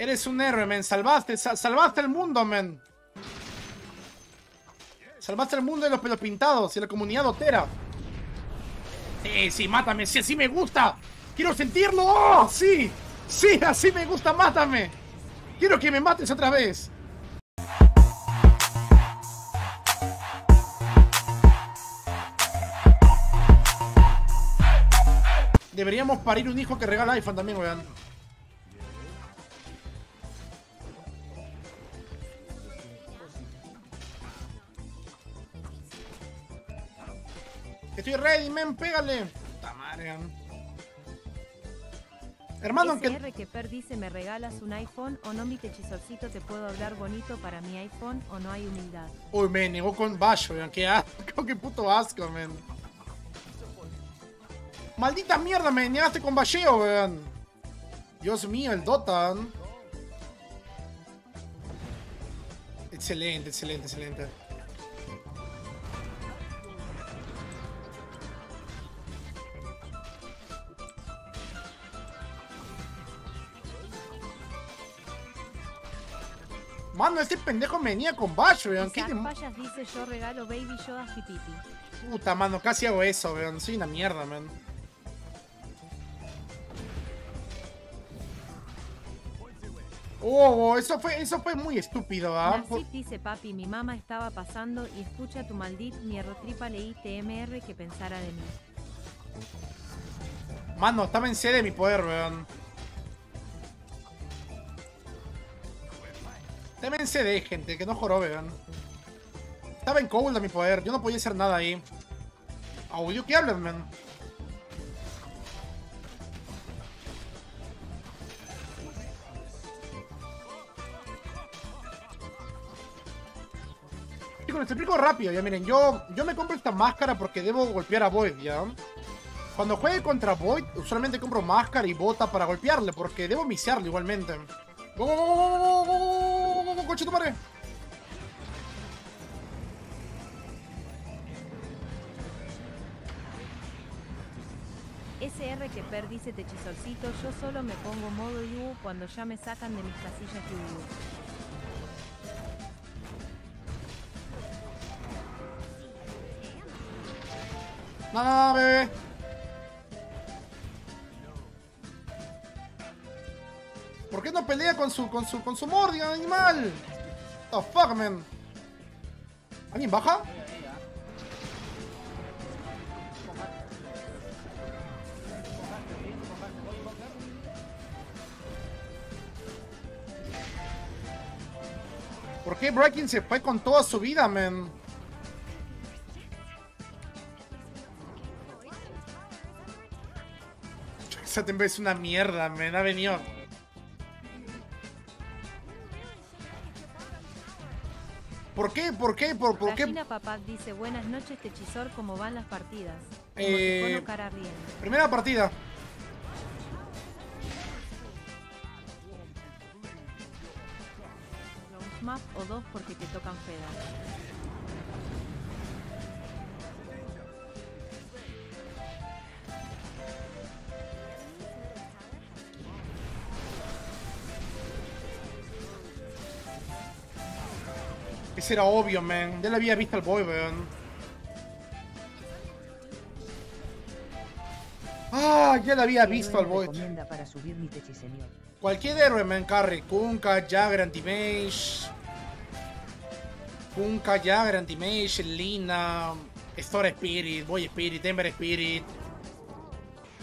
Eres un héroe, men. Salvaste el mundo, men. Salvaste el mundo de los pelos pintados y la comunidad dotera. Sí, mátame. Sí, así me gusta. Quiero sentirlo. ¡Oh, sí! Sí, así me gusta. Mátame. Quiero que me mates otra vez. Deberíamos parir un hijo que regala iPhone también, weón. Estoy ready, men, pégale. Puta madre, man. Hermano, aunque... SR que Per dice, ¿me regalas un iPhone o no, mi Techiesorcito? ¿Te puedo hablar bonito para mi iPhone o no hay humildad? Uy, me negó con bacho, weón. Qué asco, qué puto asco, men. Maldita mierda, me negaste con basheo, weón. Dios mío, el Dota. Excelente, excelente, excelente. Mano, este pendejo me venía con bash, weón. ¿Qué te fallas? Dice, yo regalo Baby Yoda Hipiti. Puta, mano, casi hago eso, weón. Soy una mierda, man. Oh, eso fue muy estúpido, ¿ah? Dice, papi, mi mamá estaba pasando y escucha tu maldita mierda, leí TMR que pensara de mí. Mano, estaba en sede de mi poder, weón. Estaba en CD, gente, que no joró, weón. Estaba en cold a mi poder, yo no podía hacer nada ahí. Audio, ¿qué hablas, man? Te explico rápido, ya miren, yo me compro esta máscara porque debo golpear a Void, ya. Cuando juegue contra Void, usualmente compro máscara y bota para golpearle, porque debo misearle igualmente. ¡Go, go, go, go, go, go, coche tu madre! SR que Per dice, Techiesorcito, yo solo me pongo modo YU cuando ya me sacan de mis casillas de YU. No, bebé. ¿Por qué no pelea con su Mordigan, animal? What the fuck, man. ¿Alguien baja? ¿Por qué Breaking se fue con toda su vida, man? Esa Temper es una mierda, men, ha venido. ¿Por qué? Gallina Papak dice, buenas noches, Techisor, ¿cómo van las partidas? Primera partida. Un map o dos porque te tocan fedas. Ese era obvio, man. Ya le había visto al boy, weón. Ah, ya le había visto al boy. Para subir mi techi, señor. Cualquier héroe, man. Carry. Kunka, Jagger, Anti-Mage. Lina. Store Spirit. Void Spirit. Temper Spirit.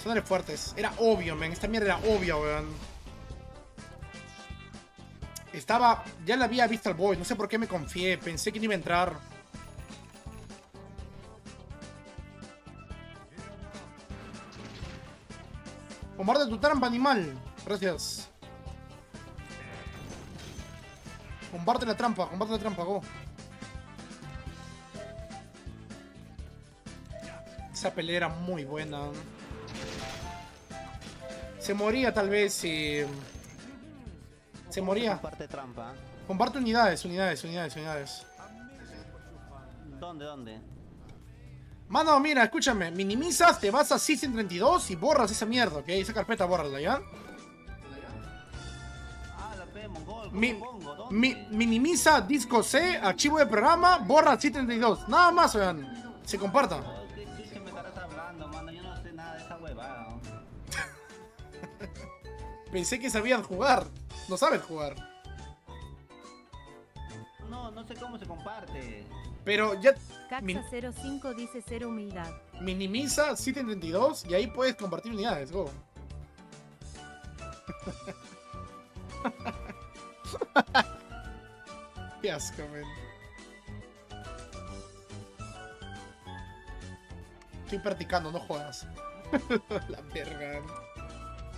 Son héroes fuertes. Era obvio, man. Esta mierda era obvia, weón. Estaba... Ya la había visto al boy. No sé por qué me confié. Pensé que no iba a entrar. Omar de tu trampa, animal. Gracias. Combate la trampa, go. Esa pelea era muy buena. Se moría tal vez y... Se moría. Comparte unidades. ¿Dónde? Mano, mira, escúchame. Minimizas, te vas a C32 y borras esa mierda, ¿ok? Esa carpeta, bórrala, ¿ya? Minimiza disco C, archivo de programa, borra C32. Nada más, oigan. Se comparta. ¿Qué me estás hablando, mano? Yo no sé nada de esa huevada. Pensé que sabían jugar. No sabes jugar. No, no sé cómo se comparte. Pero ya... Caxa05 dice cero humildad. Minimiza C32 y ahí puedes compartir unidades. Go. Qué asco, man. Estoy practicando, no juegas. La verga.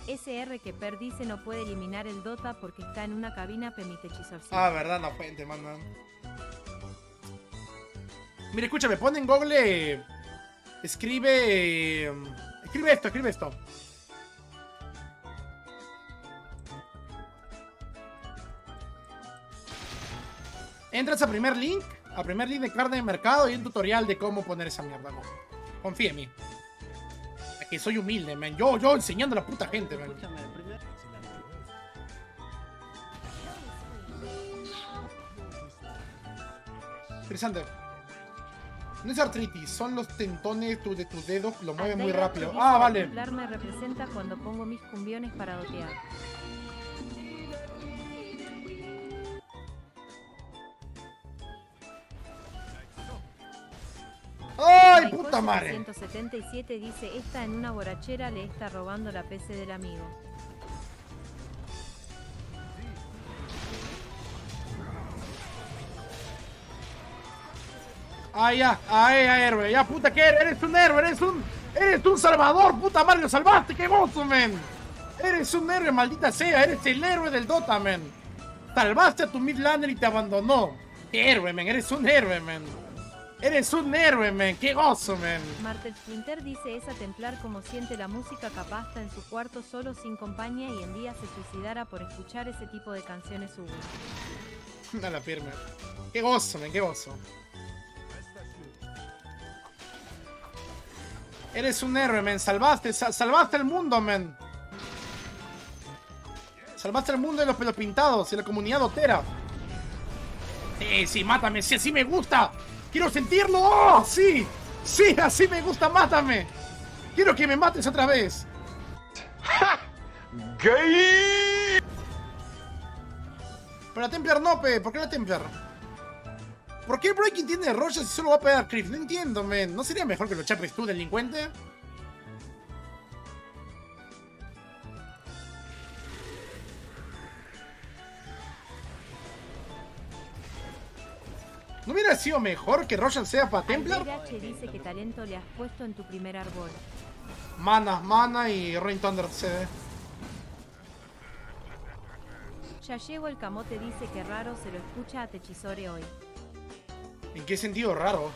SR que Per dice no puede eliminar el Dota porque está en una cabina Techiesorcito. Ah, verdad, la fuente, manda. Mira, escúchame, pon en Google. Escribe. Escribe esto, escribe esto. Entras a primer link de carne de mercado y un tutorial de cómo poner esa mierda, no. Confía en mí. Es que soy humilde, man. Yo enseñando a la puta gente, man. Escúchame, primero... Interesante. No es artritis, son los tentones de tus dedos, lo mueven muy rápido. Ah, vale. El celular me representa cuando pongo mis cumbiones para dotear. ¡Ay, puta madre! 177 dice, esta en una borrachera le está robando la PC del amigo. ¡Ay, ya! ¡Ay, ya, héroe! ¡Ya, puta, que eres un héroe! ¡Eres un salvador, puta madre! ¡Lo salvaste! ¡Qué gozo, men! ¡Eres un héroe, maldita sea! ¡Eres el héroe del Dota, men! ¡Salvaste a tu midlaner y te abandonó! ¡Qué héroe, men! ¡Eres un héroe, men! Eres un héroe, men, qué gozo, men. Martel Splinter dice, esa Templar como siente la música, capaz está en su cuarto solo sin compañía y en día se suicidara por escuchar ese tipo de canciones. Hubo. A la firme. Qué gozo, men, qué gozo. Eres un héroe, men, salvaste el mundo, men. Salvaste el mundo de los pelos pintados y la comunidad dotera. Sí, mátame, sí, así me gusta. ¡Quiero sentirlo! ¡Oh, sí! ¡Sí, así me gusta! ¡Mátame! ¡Quiero que me mates otra vez! ¡Ja! ¡Gay! Pero la Templar no, pe. ¿Por qué la Templar? ¿Por qué Breaking tiene Roshan si solo va a pegar a Cripp? No entiendo, men. ¿No sería mejor que lo chapes tú, delincuente? ¿No hubiera sido mejor que Roshan sea para Templar? D.H. dice que talento le has puesto en tu primer árbol. Mana y Rain Thunder CD. Ya llevo el camote dice que raro se lo escucha a Techiesorcito hoy. ¿En qué sentido raro?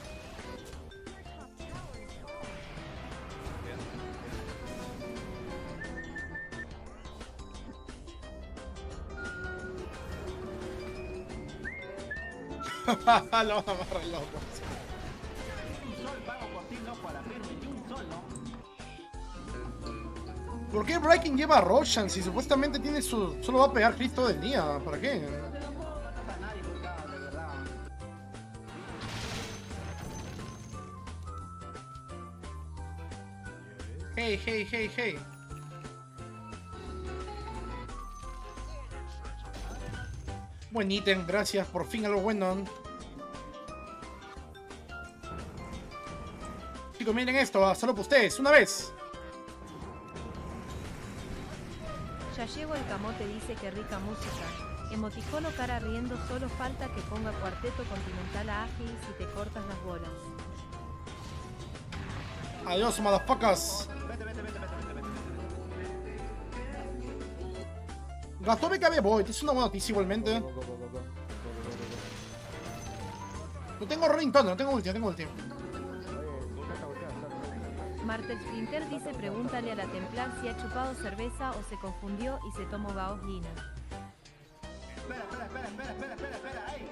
Lo vamos a amarrar loco. ¿Por qué Breaking lleva a Roshan si supuestamente tiene su... solo va a pegar Cristo del día? ¿Para qué? Hey. Buen ítem, gracias, por fin algo bueno. Chicos, miren esto, solo para ustedes, una vez. Ya llevo el camote, dice que rica música. Emoticono cara riendo, solo falta que ponga cuarteto continental a Ágil si te cortas las bolas. Adiós, madafacas. Gastó BKB Void, es una buena noticia igualmente. No tengo Rain Thunder, no tengo ulti. Martel Splinter dice, pregúntale a la Templar si ha chupado cerveza o se confundió y se tomó Baos Lina. Espera, ahí.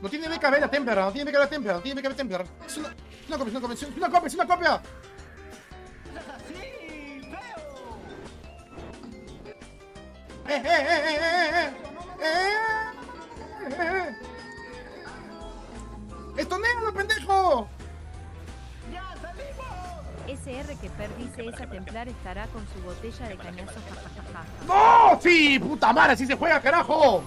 No tiene BKB la Templar, no tiene BKB Templar. Es una copia. ¡Estonealo, pendejo! ¡Ya salimos! SR que perdice esa Templar estará con su botella de cañazos. ¡No! ¡Sí! ¡Puta madre! ¡Así se juega, carajo!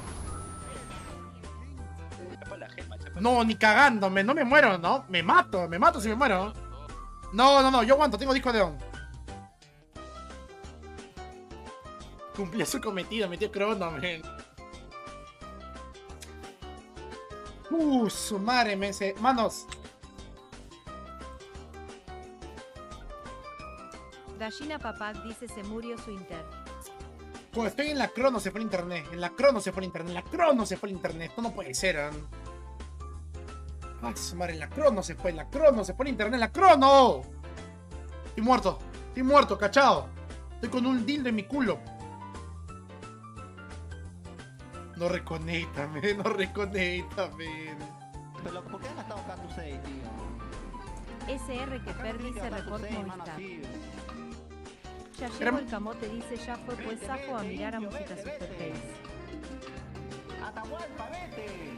No, ni cagándome, no me muero, ¿no? Me mato si me muero. No, no, no, yo aguanto, tengo disco de on. Cumplió su cometido, metió Crono, men. Su madre, men, manos. Gallina Papak dice se murió su inter. Pues estoy en la Crono, se fue el internet. En la Crono se fue el internet, en la Crono se fue el internet. Esto no puede ser, ¿no? ¡Ah, su madre! ¡La Crono se fue! ¡La Crono se fue en internet! ¡La Crono! Estoy muerto. Estoy muerto, cachao. Estoy con un dildo en mi culo. No reconecta, men. No reconecta, men. Pero ¿por qué no está buscando 6, tío? SR que perdí se reporta Movistar. Ya llegó el camote, dice ya fue pues sapo a mirar a música Superface. ¡Atahualpa, vete!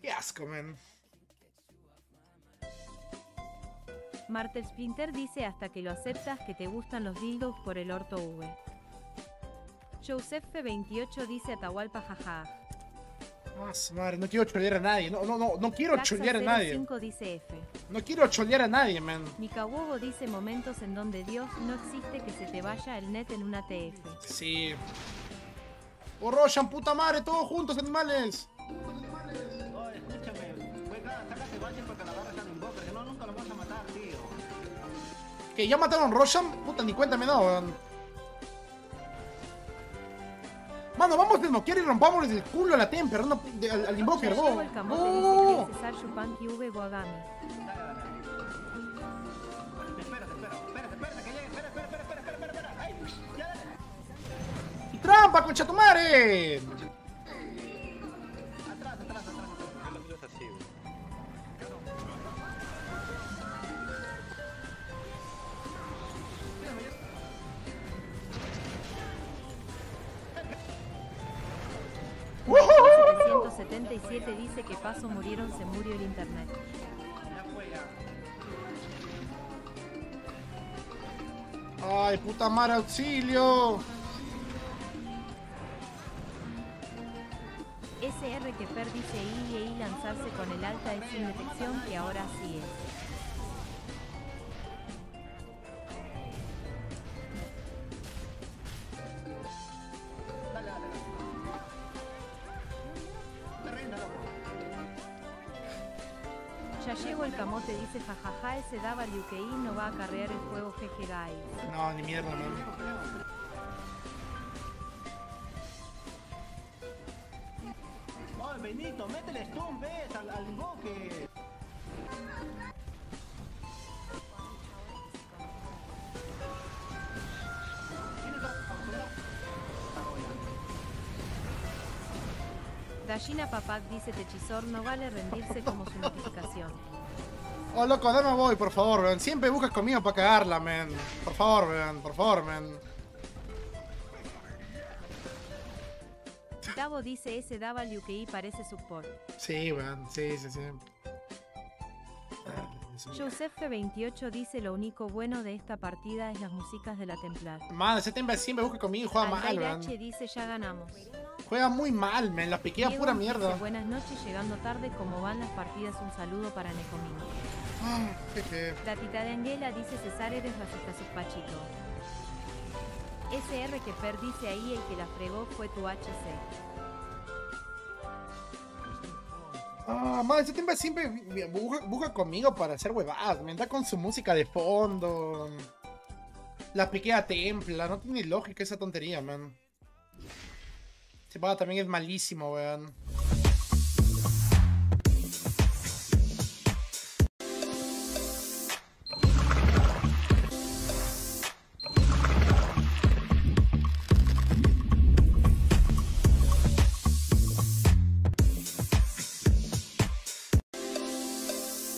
¡Qué asco, man! Martel Splinter dice hasta que lo aceptas que te gustan los dildos por el orto V. Joseph P28 dice Atahualpa jaja. ¡Más madre! No quiero cholear a nadie. No quiero cholear a nadie. Caxa05 dice F. No quiero cholear a nadie, man. Mikawobo dice momentos en donde Dios no existe que se te vaya el net en una TF. Sí. ¡Oh, Roshan, puta madre! ¡Todos juntos, animales! Que ya mataron a Roshan, puta, ni cuéntame, no. Mano, vamos a desnoquear y rompamos el culo a la Temper, no, al Invoker, vos. ¡Oh! Cesar, Chupanqui, V, Guagami. Espera. ¡Trampa, conchatumare! Dice que paso murieron, se murió el internet. Ay, puta madre, auxilio. SR que Fer dice I lanzarse con el alta es sin detección que ahora sí es. Te dice jajaja, ese DWQ no va a carrear el juego GG guys. No, ni mierda, no. ¡Oh, Benito, métele stun, ves, al invoque! Gallina Papak dice Techiesorcito no vale rendirse como su notificación. Oh, loco, dame voy, por favor, weón. Siempre buscas conmigo para cagarla, men. Por favor, weón, por favor, men. Gabo dice ese WKI parece support. Sí, weón, sí. Joseph P28 dice lo único bueno de esta partida es las músicas de la Templar. Madre, ese Templar siempre busca conmigo y juega mal, weón. D.H. dice ya ganamos. Juega muy mal, men. La piquea pura mierda. Dice, buenas noches, llegando tarde, ¿cómo van las partidas? Un saludo para Necomino. La tita de Angela dice Cesar eres racista sus pachito. SR que Fer dice ahí el que la fregó fue tu HC. Ah, madre, ese tiempo siempre busca conmigo para hacer huevadas. Me anda con su música de fondo. La piquea Templa, no tiene lógica esa tontería, man. Ese paga también es malísimo, weón.